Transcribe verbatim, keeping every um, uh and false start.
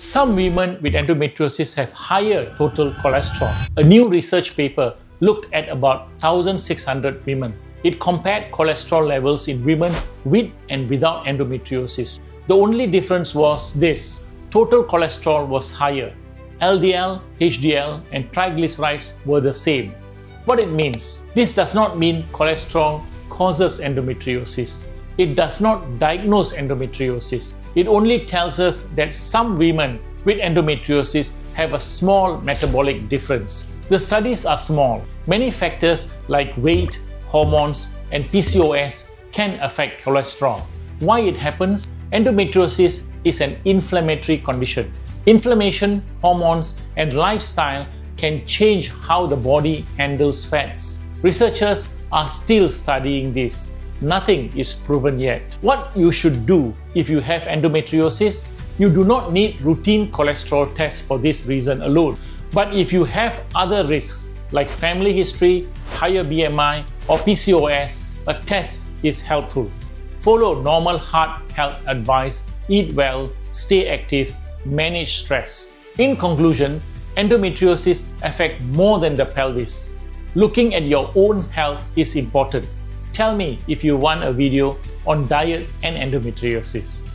Some women with endometriosis have higher total cholesterol. A new research paper looked at about one thousand six hundred women. It compared cholesterol levels in women with and without endometriosis. The only difference was this: total cholesterol was higher. L D L, H D L and triglycerides were the same. What it means? This does not mean cholesterol causes endometriosis. It does not diagnose endometriosis. It only tells us that some women with endometriosis have a small metabolic difference. The studies are small. Many factors like weight, hormones and P C O S can affect cholesterol. Why it happens? Endometriosis is an inflammatory condition. Inflammation, hormones and lifestyle can change how the body handles fats. Researchers are still studying this. Nothing is proven yet. What you should do if you have endometriosis? You do not need routine cholesterol tests for this reason alone. But if you have other risks like family history, higher B M I or P C O S, a test is helpful. Follow normal heart health advice, eat well, stay active, manage stress. In conclusion, endometriosis affects more than the pelvis. Looking at your own health is important. Tell me if you want a video on diet and endometriosis.